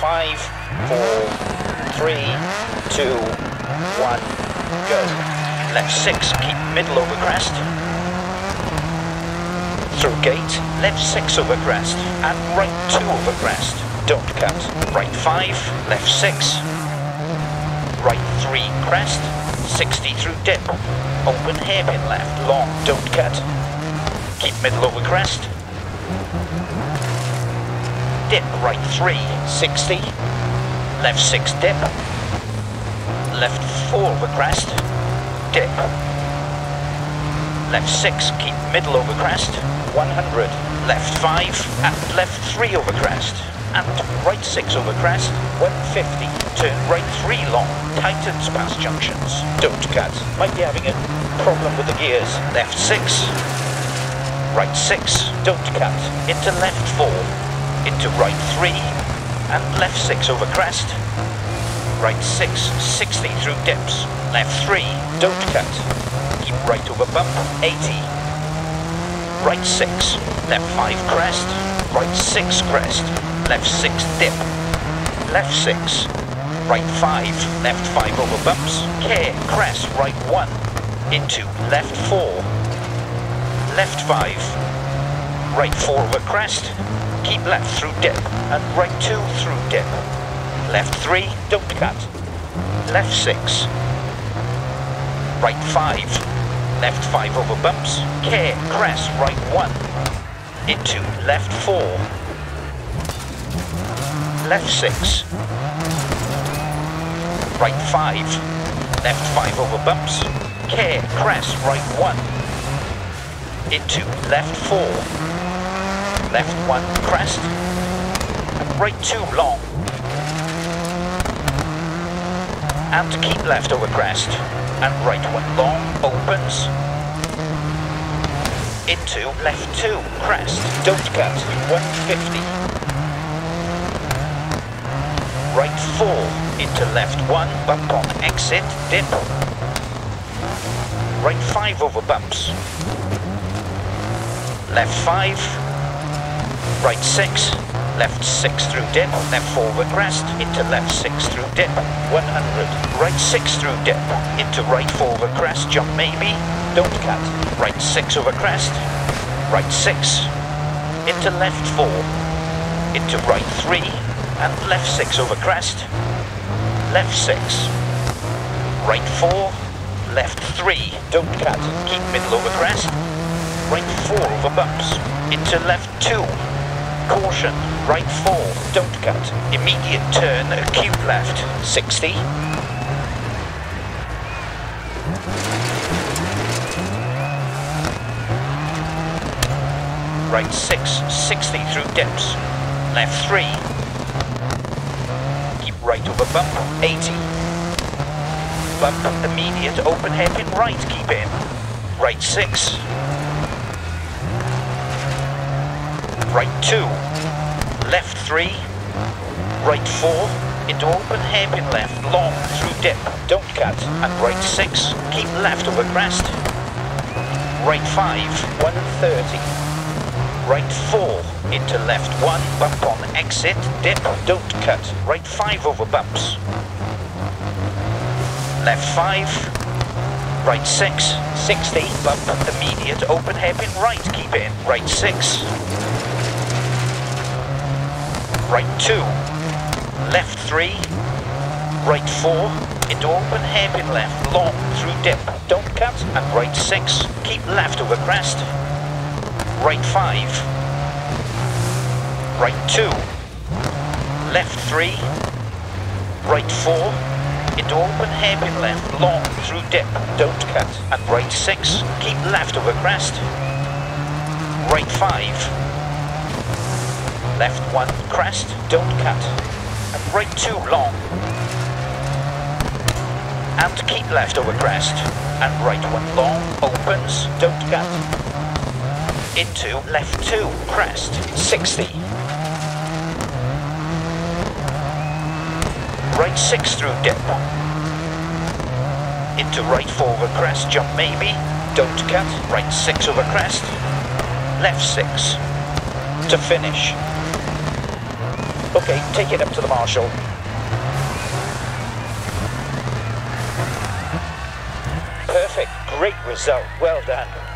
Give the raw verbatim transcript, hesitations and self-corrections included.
five, four, three, two, one, go. Left six, keep middle over crest. Through gate, left six over crest, and right two over crest. Don't cut. Right five, left six, right three crest, sixty through dip. Open hairpin left, long, don't cut. Keep middle over crest. Dip right three, sixty, left six dip, left four over crest, dip, left six, keep middle over crest, one hundred, left five, and left three over crest, and right six over crest, one fifty, turn right three long, tightens past junctions, don't cut, might be having a problem with the gears, left six, right six, don't cut, into left four, into right three, and left six over crest, right six, sixty through dips, left three, don't cut, keep right over bump, eighty, right six, left five crest, right six crest, left six dip, left six, right five, left five over bumps, care, crest, right one, into left four, left five, right four over crest, keep left through dip, and right two through dip, left three, don't cut, left six, right five, left five over bumps, care, crest, right one, into left four, left six, right five, left five over bumps, care, crest, right one, into left four, left one crest, and right two long, and keep left over crest, and right one long, opens, into left two crest, don't cut, one fifty, right four, into left one, bump on exit, dip, right five over bumps, left five, right six, left six through dip, left four over crest, into left six through dip, one hundred, right six through dip, into right four over crest, jump maybe, don't cut, right six over crest, right six, into left four, into right three, and left six over crest, left six, right four, left three, don't cut, keep middle over crest, right four over bumps, into left two, caution, right four, don't cut, immediate turn, acute left, sixty, right six, sixty through dips, left three, keep right over bump, eighty, bump, immediate, open hairpin right, keep in, right six, right two, left three, right four, into open hairpin left, long through dip, don't cut, and right six, keep left over crest, right five, one thirty, right four, into left one, bump on exit, dip, don't cut, right five over bumps, left five, right six, sixty, bump, immediate, open hairpin right, keep in, right six, right two, left three, right four, into open hairpin left, long through dip, don't cut, and right six, keep left over crest, right five, right two, left three, right four, into open hairpin left, long through dip, don't cut, and right six, keep left over crest, right five, left one crest, don't cut, and right two long, and keep left over crest, and right one long, opens, don't cut, into left two crest, sixty, right six through dip, into right four over crest, jump maybe, don't cut, right six over crest, left six, to finish. Okay, take it up to the marshal. Perfect, great result, well done.